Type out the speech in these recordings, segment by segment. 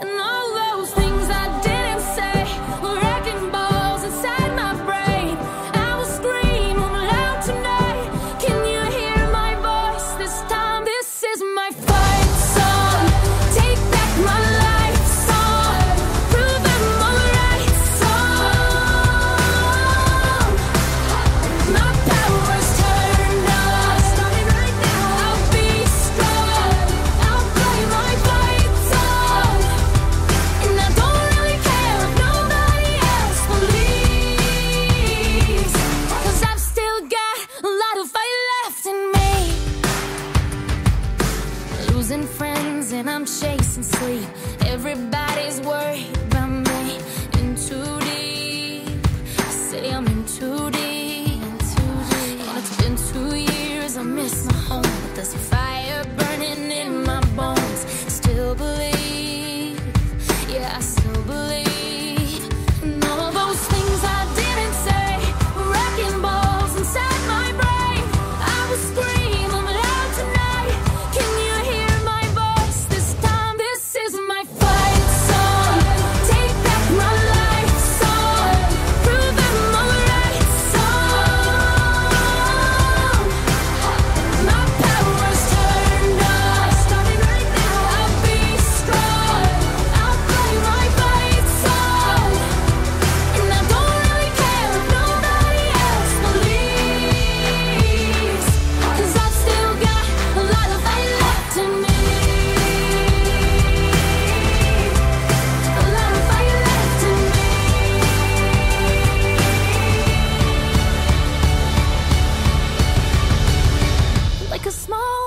And all those things I didn't say were wrecking balls inside my brain. I will scream loud tonight. Can you hear my voice this time? This is my fight song. Take back my life song. Prove I'm alright song. My power's turned on. Starting right now. I'll be strong. I'll play my fight song. And I don't really care if nobody else believes, 'cause I've still got a lot of fight left in me. Losing friends and I'm chasing sleep. Everybody's worried about me. In too deep. I say I'm in too deep. And it's been 2 years, I miss my home. But there's fire burning in my bones. Still believe, yeah, I still believe. And all those things I didn't say were wrecking balls inside my brain. I was screaming loud tonight. Can you hear my voice this time? This is my fight song. Take back my life song. Prove I'm alright song. My power's turned on. Starting right now. I'll be strong. I'll play my fight song. And I don't really care if nobody else believes, 'cause I've still got a lot of fight left in me. A lot of fight left in me. Like a small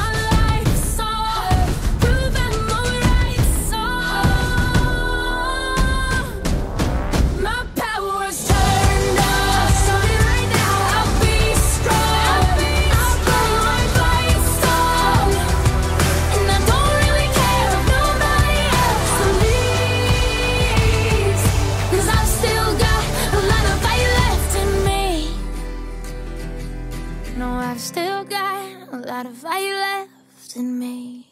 my life song. Prove I'm alright song. My power's turned on. Starting right now. I'll be strong. I'll play my fight song. And I don't really care if nobody else believes, 'cause I've still got a lot of fight left in me. No, I've still got a lot of fight left in me.